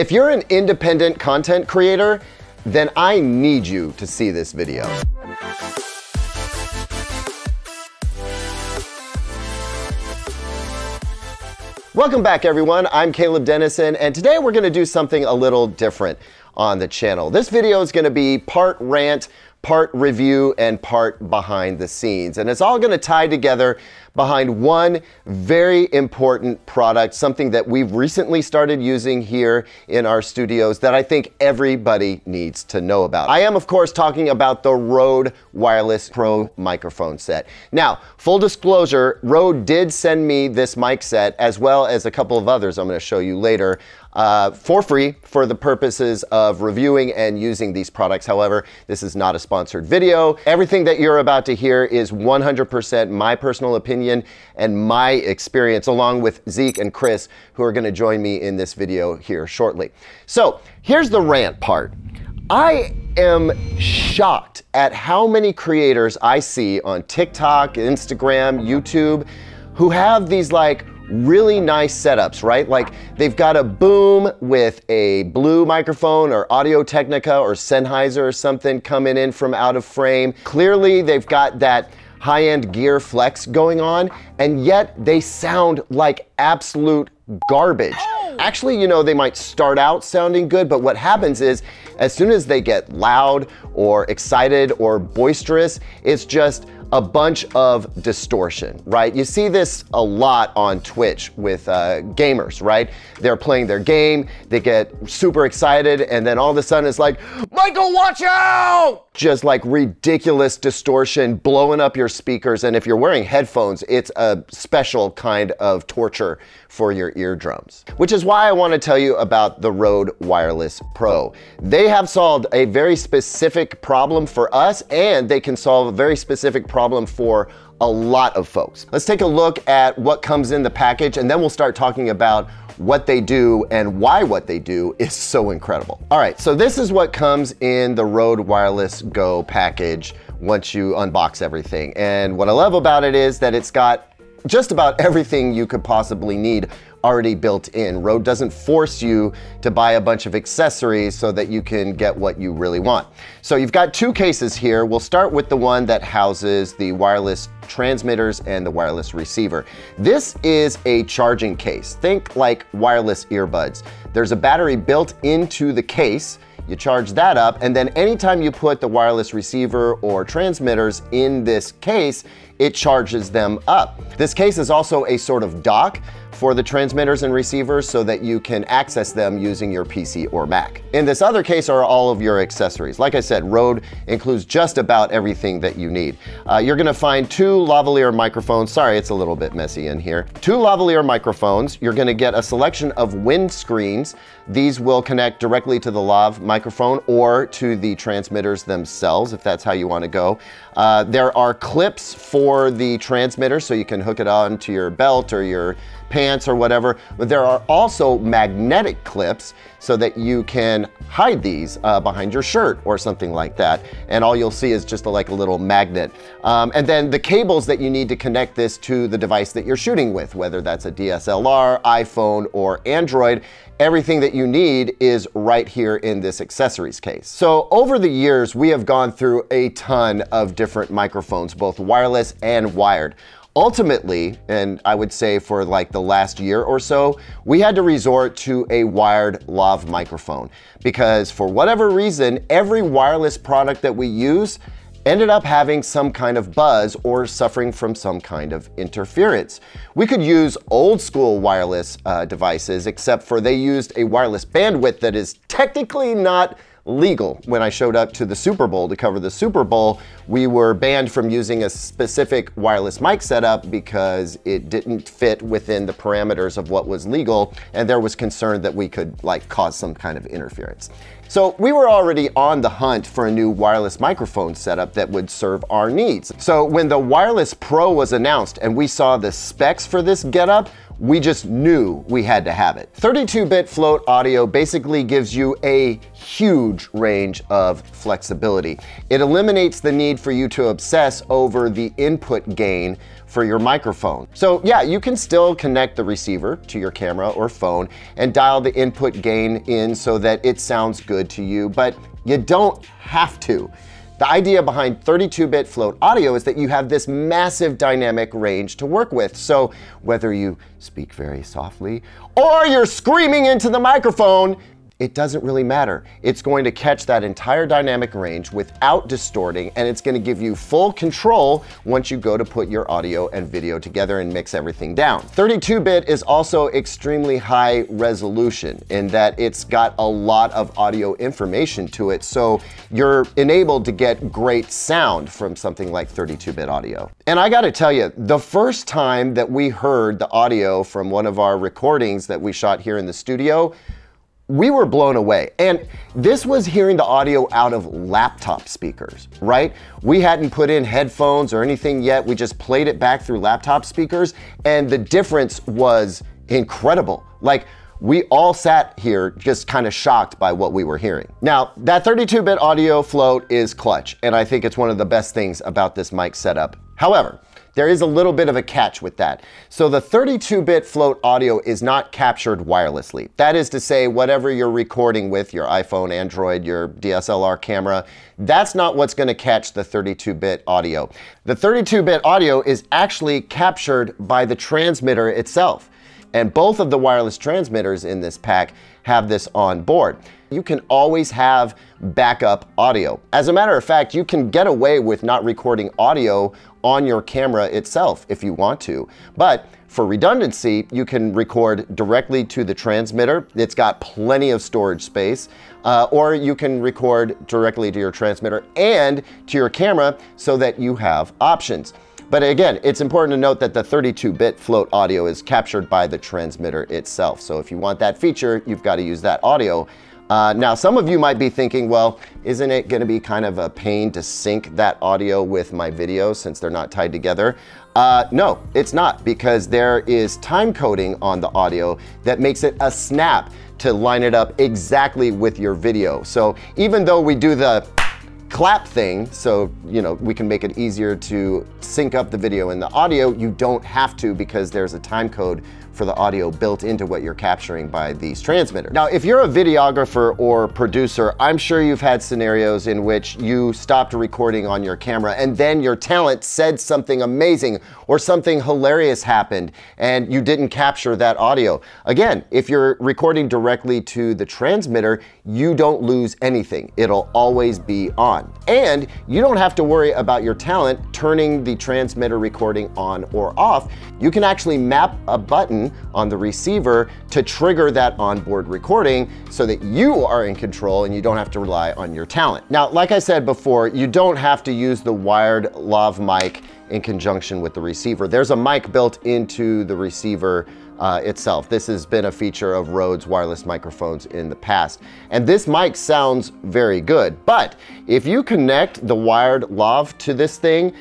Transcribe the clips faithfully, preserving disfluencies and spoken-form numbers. If you're an independent content creator, then I need you to see this video. Welcome back, everyone. I'm Caleb Dennison, and today we're gonna do something a little different on the channel. This video is gonna be part rant, part review, and part behind the scenes. And it's all gonna tie together behind one very important product, something that we've recently started using here in our studios that I think everybody needs to know about. I am, of course, talking about the Rode Wireless Pro microphone set. Now, full disclosure, Rode did send me this mic set, as well as a couple of others I'm gonna show you later, Uh, for free for the purposes of reviewing and using these products. However, this is not a sponsored video. Everything that you're about to hear is one hundred percent my personal opinion and my experience, along with Zeke and Chris, who are going to join me in this video here shortly. So here's the rant part. I am shocked at how many creators I see on TikTok, Instagram, YouTube, who have these like really nice setups, right? Like they've got a boom with a Blue microphone or Audio-Technica or Sennheiser or something coming in from out of frame. Clearly they've got that high-end gear flex going on, and yet they sound like absolute garbage. Actually, you know, they might start out sounding good, but what happens is as soon as they get loud or excited or boisterous, it's just a bunch of distortion, right? You see this a lot on Twitch with uh, gamers, right? They're playing their game, they get super excited, and then all of a sudden it's like, Michael, watch out! Just like ridiculous distortion blowing up your speakers, and if you're wearing headphones, it's a special kind of torture for your eardrums. Which is why I want to tell you about the Rode Wireless Pro. They have solved a very specific problem for us, and they can solve a very specific problem problem for a lot of folks. Let's take a look at what comes in the package, and then we'll start talking about what they do and why what they do is so incredible. All right, so this is what comes in the Rode Wireless Go package once you unbox everything. And what I love about it is that it's got just about everything you could possibly need already built in. Rode doesn't force you to buy a bunch of accessories so that you can get what you really want. So you've got two cases here. We'll start with the one that houses the wireless transmitters and the wireless receiver. This is a charging case. Think like wireless earbuds. There's a battery built into the case. You charge that up, and then anytime you put the wireless receiver or transmitters in this case, it charges them up. This case is also a sort of dock for the transmitters and receivers so that you can access them using your P C or Mac. In this other case are all of your accessories. Like I said, Rode includes just about everything that you need. Uh, you're gonna find two lavalier microphones. Sorry, it's a little bit messy in here. Two lavalier microphones. You're gonna get a selection of wind screens. These will connect directly to the lav microphone or to the transmitters themselves, if that's how you wanna go. Uh, there are clips for the transmitter, so you can hook it on to your belt or your pants or whatever, but there are also magnetic clips so that you can hide these uh, behind your shirt or something like that. And all you'll see is just a, like a little magnet. Um, and then the cables that you need to connect this to the device that you're shooting with, whether that's a D S L R, iPhone, or Android, everything that you need is right here in this accessories case. So over the years, we have gone through a ton of different microphones, both wireless and wired. Ultimately, and I would say for like the last year or so, we had to resort to a wired lav microphone because for whatever reason, every wireless product that we use ended up having some kind of buzz or suffering from some kind of interference. We could use old school wireless uh, devices, except for they used a wireless bandwidth that is technically not legal. When I showed up to the Super Bowl to cover the Super Bowl, we were banned from using a specific wireless mic setup because it didn't fit within the parameters of what was legal, and there was concern that we could like cause some kind of interference. So we were already on the hunt for a new wireless microphone setup that would serve our needs. So when the Wireless Pro was announced and we saw the specs for this getup, we just knew we had to have it. thirty-two bit float audio basically gives you a huge range of flexibility. It eliminates the need for you to obsess over the input gain for your microphone. So yeah, you can still connect the receiver to your camera or phone and dial the input gain in so that it sounds good to you, but you don't have to. The idea behind thirty-two bit float audio is that you have this massive dynamic range to work with. So whether you speak very softly or you're screaming into the microphone, it doesn't really matter. It's going to catch that entire dynamic range without distorting, and it's going to give you full control once you go to put your audio and video together and mix everything down. thirty-two bit is also extremely high resolution in that it's got a lot of audio information to it, so you're enabled to get great sound from something like thirty-two bit audio. And I gotta tell you, the first time that we heard the audio from one of our recordings that we shot here in the studio, we were blown away. And this was hearing the audio out of laptop speakers, right? We hadn't put in headphones or anything yet. We just played it back through laptop speakers, and the difference was incredible. Like, we all sat here just kind of shocked by what we were hearing. Now, that thirty-two bit audio float is clutch, and I think it's one of the best things about this mic setup. However, there is a little bit of a catch with that. So the thirty-two bit float audio is not captured wirelessly. That is to say, whatever you're recording with, your iPhone, Android, your D S L R camera, that's not what's gonna catch the thirty-two bit audio. The thirty-two bit audio is actually captured by the transmitter itself. And both of the wireless transmitters in this pack have this on board. You can always have backup audio. As a matter of fact, you can get away with not recording audio on your camera itself if you want to. But for redundancy, you can record directly to the transmitter. It's got plenty of storage space. Uh, or you can record directly to your transmitter and to your camera so that you have options. But again, it's important to note that the thirty-two bit float audio is captured by the transmitter itself. So if you want that feature, you've got to use that audio. Uh, now, some of you might be thinking, well, isn't it going to be kind of a pain to sync that audio with my video since they're not tied together? Uh, no, it's not, because there is time coding on the audio that makes it a snap to line it up exactly with your video. So even though we do the clap thing, so you know we can make it easier to sync up the video and the audio, you don't have to, because there's a time code for the audio built into what you're capturing by these transmitters. Now, if you're a videographer or producer, I'm sure you've had scenarios in which you stopped recording on your camera and then your talent said something amazing or something hilarious happened and you didn't capture that audio. Again, if you're recording directly to the transmitter, you don't lose anything. It'll always be on. And you don't have to worry about your talent turning the transmitter recording on or off. You can actually map a button on the receiver to trigger that onboard recording so that you are in control and you don't have to rely on your talent. Now, like I said before, you don't have to use the wired lav mic in conjunction with the receiver. There's a mic built into the receiver uh, itself. This has been a feature of Rode's wireless microphones in the past. And this mic sounds very good, but if you connect the wired lav to this thing,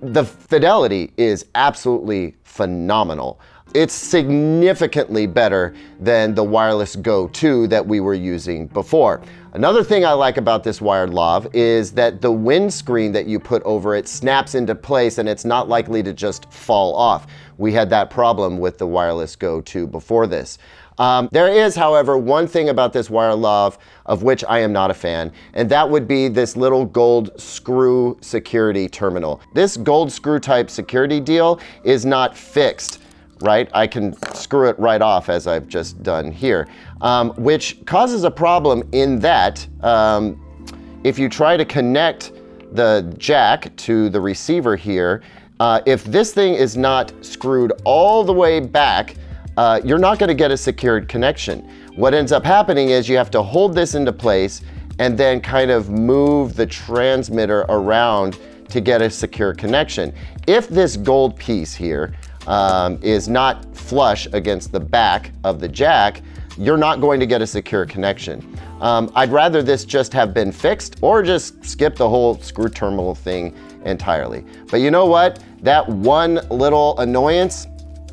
the fidelity is absolutely phenomenal. It's significantly better than the Wireless Go two that we were using before. Another thing I like about this wired lav is that the windscreen that you put over it snaps into place and it's not likely to just fall off. We had that problem with the Wireless Go two before this. Um, there is, however, one thing about this wired lav of which I am not a fan, and that would be this little gold screw security terminal. This gold screw type security deal is not fixed, right? I can screw it right off as I've just done here, um, which causes a problem in that um, if you try to connect the jack to the receiver here, uh, if this thing is not screwed all the way back, uh, you're not gonna get a secured connection. What ends up happening is you have to hold this into place and then kind of move the transmitter around to get a secure connection. If this gold piece here Um, is not flush against the back of the jack, you're not going to get a secure connection. Um, I'd rather this just have been fixed or just skip the whole screw terminal thing entirely. But you know what? That one little annoyance,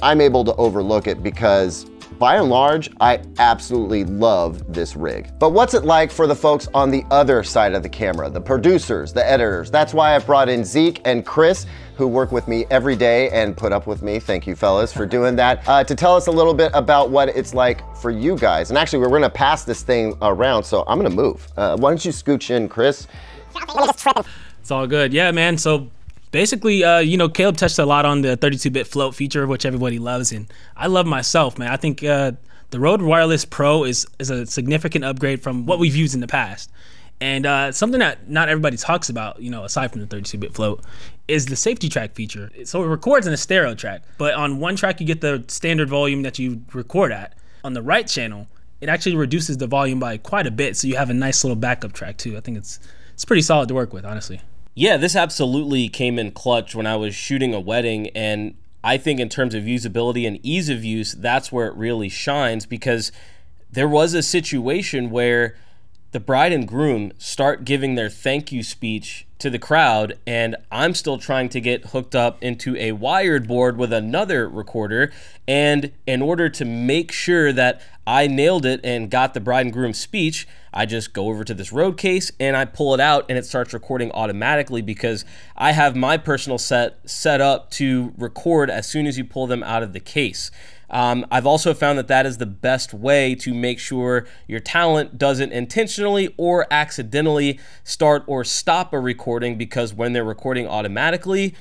I'm able to overlook it because by and large, I absolutely love this rig. But what's it like for the folks on the other side of the camera, the producers, the editors? That's why I've brought in Zeke and Chris who work with me every day and put up with me. Thank you, fellas, for doing that. Uh, to tell us a little bit about what it's like for you guys. And actually, we're gonna pass this thing around, so I'm gonna move. Uh, why don't you scooch in, Chris? It's all good. Yeah, man, so basically, uh, you know, Caleb touched a lot on the thirty-two bit float feature, which everybody loves, and I love myself, man. I think uh, the Rode Wireless Pro is, is a significant upgrade from what we've used in the past. And uh, something that not everybody talks about, you know, aside from the thirty-two bit float, is the safety track feature. So it records in a stereo track, but on one track you get the standard volume that you record at. On the right channel, it actually reduces the volume by quite a bit, so you have a nice little backup track too. I think it's it's pretty solid to work with, honestly. Yeah, this absolutely came in clutch when I was shooting a wedding, and I think in terms of usability and ease of use, that's where it really shines, because there was a situation where the bride and groom start giving their thank you speech to the crowd, and I'm still trying to get hooked up into a wired board with another recorder, and in order to make sure that I nailed it and got the bride and groom speech, I just go over to this Rode case and I pull it out and it starts recording automatically, because I have my personal set set up to record as soon as you pull them out of the case. Um, I've also found that that is the best way to make sure your talent doesn't intentionally or accidentally start or stop a recording, because when they're recording automatically,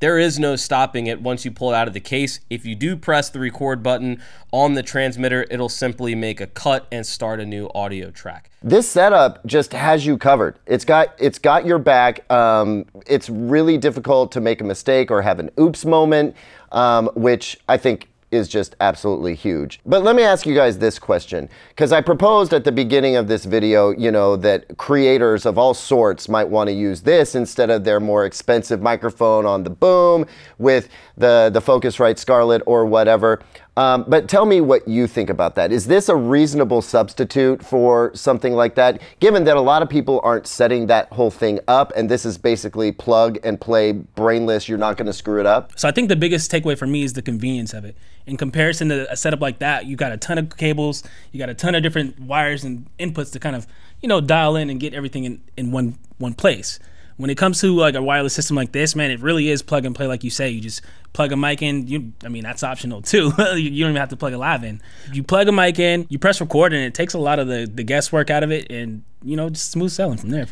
there is no stopping it once you pull it out of the case. If you do press the record button on the transmitter, it'll simply make a cut and start a new audio track. This setup just has you covered. It's got it's got your back. Um, it's really difficult to make a mistake or have an oops moment, um, which I think is just absolutely huge. But let me ask you guys this question, because I proposed at the beginning of this video, you know, that creators of all sorts might want to use this instead of their more expensive microphone on the boom with the, the Focusrite Scarlett or whatever. Um, but tell me what you think about that. Is this a reasonable substitute for something like that, given that a lot of people aren't setting that whole thing up, and this is basically plug and play, brainless, you're not gonna screw it up? So I think the biggest takeaway for me is the convenience of it. In comparison to a setup like that, you got a ton of cables, you got a ton of different wires and inputs to kind of, you know, dial in and get everything in, in one, one place. When it comes to like a wireless system like this, man, it really is plug and play, like you say. You just plug a mic in. You, I mean, that's optional too. You don't even have to plug a lav in. You plug a mic in, you press record, and it takes a lot of the, the guesswork out of it, and you know, just smooth sailing from there.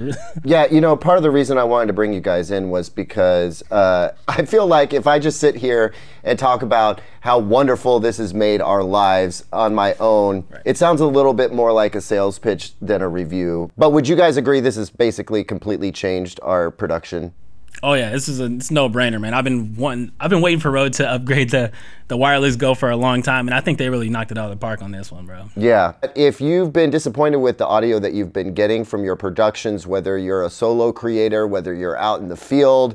Yeah, you know, part of the reason I wanted to bring you guys in was because uh, I feel like if I just sit here and talk about how wonderful this has made our lives on my own, right, it sounds a little bit more like a sales pitch than a review. But would you guys agree this has basically completely changed our production? Oh yeah, this is a it's no-brainer, man. I've been wanting, I've been waiting for Rode to upgrade the the Wireless Go for a long time, and I think they really knocked it out of the park on this one, bro. Yeah. If you've been disappointed with the audio that you've been getting from your productions, whether you're a solo creator, whether you're out in the field,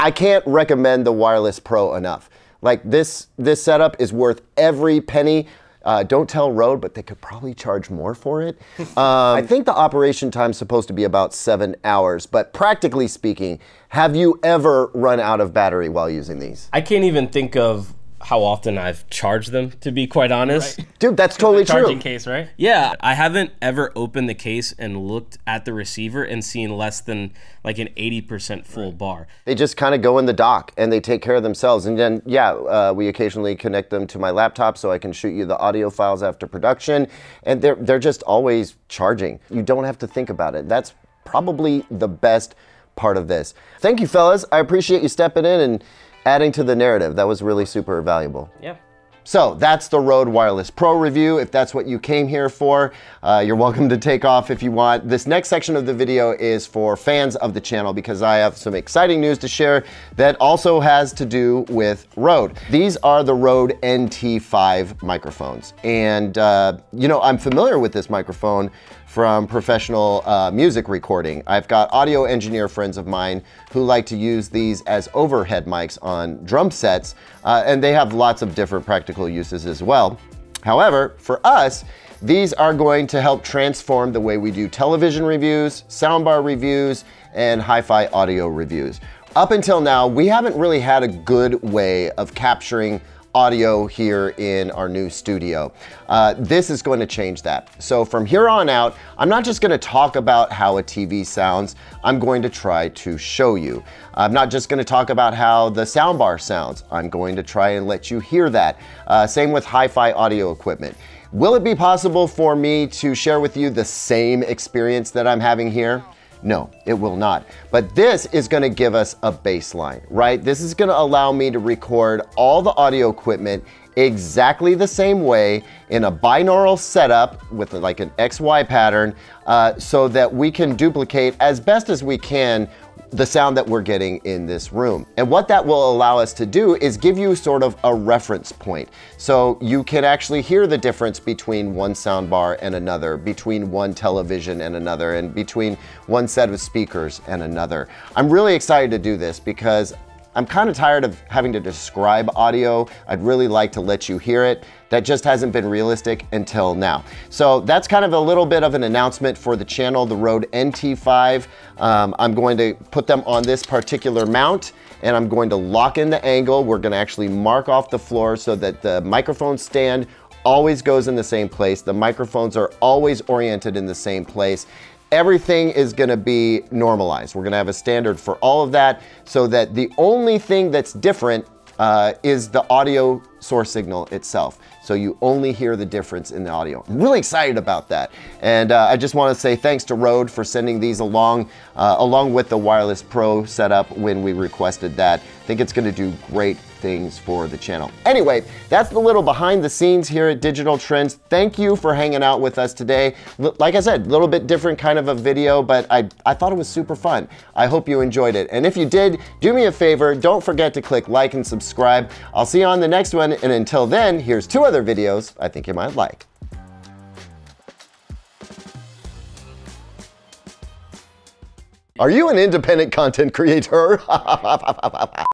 I can't recommend the Wireless Pro enough. Like this this setup is worth every penny. Uh, don't tell Rode, but they could probably charge more for it. Um, I think the operation time's supposed to be about seven hours, but practically speaking, have you ever run out of battery while using these? I can't even think of how often I've charged them, to be quite honest. Right. Dude, that's totally true. Charging case, right? Yeah, I haven't ever opened the case and looked at the receiver and seen less than like an eighty percent full right. bar. They just kind of go in the dock and they take care of themselves. And then, yeah, uh, we occasionally connect them to my laptop so I can shoot you the audio files after production. And they're, they're just always charging. You don't have to think about it. That's probably the best part of this. Thank you, fellas. I appreciate you stepping in and adding to the narrative. That was really super valuable. Yeah. So that's the Rode Wireless Pro review. If that's what you came here for, uh, you're welcome to take off if you want. This next section of the video is for fans of the channel, because I have some exciting news to share that also has to do with Rode. These are the Rode N T five microphones. And uh, you know, I'm familiar with this microphone from professional uh, music recording. I've got audio engineer friends of mine who like to use these as overhead mics on drum sets, uh, and they have lots of different practical uses as well. However, for us, these are going to help transform the way we do television reviews, soundbar reviews, and hi-fi audio reviews. Up until now, we haven't really had a good way of capturing audio here in our new studio. Uh, this is going to change that. So from here on out, I'm not just going to talk about how a T V sounds, I'm going to try to show you. I'm not just going to talk about how the soundbar sounds, I'm going to try and let you hear that. Uh, same with hi-fi audio equipment. Will it be possible for me to share with you the same experience that I'm having here? No, it will not. But this is going to give us a baseline, right? This is going to allow me to record all the audio equipment exactly the same way in a binaural setup with like an X Y pattern uh, so that we can duplicate as best as we can the sound that we're getting in this room. And what that will allow us to do is give you sort of a reference point. So you can actually hear the difference between one soundbar and another, between one television and another, and between one set of speakers and another. I'm really excited to do this because I'm kind of tired of having to describe audio. I'd really like to let you hear it. That just hasn't been realistic until now. So that's kind of a little bit of an announcement for the channel, the Rode N T five. Um, I'm going to put them on this particular mount and I'm going to lock in the angle. We're gonna actually mark off the floor so that the microphone stand always goes in the same place. The microphones are always oriented in the same place. Everything is going to be normalized. We're going to have a standard for all of that so that the only thing that's different uh, is the audio source signal itself. So you only hear the difference in the audio. I'm really excited about that. And uh, I just want to say thanks to Rode for sending these along, uh, along with the Wireless Pro setup when we requested that. I think it's going to do great things for the channel. Anyway, that's the little behind the scenes here at Digital Trends. Thank you for hanging out with us today. Like I said, a little bit different kind of a video, but I, I thought it was super fun. I hope you enjoyed it. And if you did, do me a favor, don't forget to click like and subscribe. I'll see you on the next one. And until then, here's two other videos I think you might like. Are you an independent content creator?